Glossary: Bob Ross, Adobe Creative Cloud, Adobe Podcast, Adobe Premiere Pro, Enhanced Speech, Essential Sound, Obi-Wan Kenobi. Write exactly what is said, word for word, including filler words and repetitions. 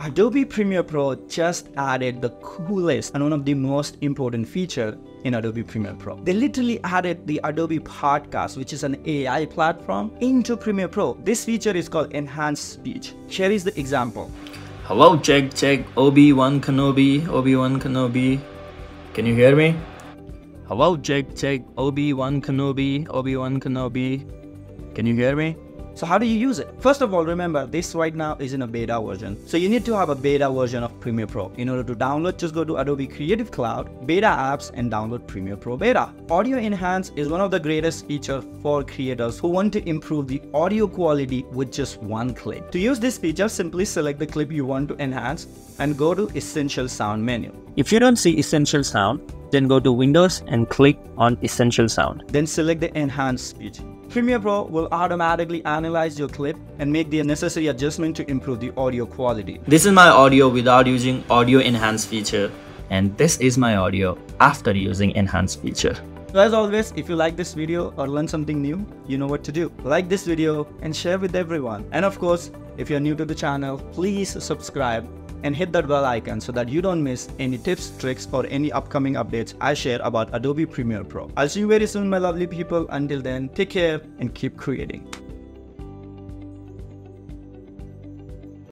Adobe Premiere Pro just added the coolest and one of the most important feature in Adobe Premiere Pro. They literally added the Adobe Podcast, which is an A I platform, into Premiere Pro. This feature is called Enhanced Speech. Here is the example. Hello, check, check, Obi-Wan Kenobi, Obi-Wan Kenobi. Can you hear me? Hello, check, check, Obi-Wan Kenobi, Obi-Wan Kenobi. Can you hear me? So how do you use it? First of all, remember, this right now is in a beta version. So you need to have a beta version of Premiere Pro. In order to download, just go to Adobe Creative Cloud, Beta Apps, and download Premiere Pro Beta. Audio Enhance is one of the greatest features for creators who want to improve the audio quality with just one clip. To use this feature, simply select the clip you want to enhance and go to Essential Sound menu. If you don't see Essential Sound, then go to Windows and click on Essential Sound. Then select the Enhanced Speech. Premiere Pro will automatically analyze your clip and make the necessary adjustment to improve the audio quality. This is my audio without using Audio Enhance feature. And this is my audio after using Enhance feature. So as always, if you like this video or learn something new, you know what to do. Like this video and share with everyone. And of course, if you're new to the channel, please subscribe and hit that bell icon so that you don't miss any tips, tricks, or any upcoming updates I share about Adobe Premiere Pro. I'll see you very soon, my lovely people. Until then, take care and keep creating.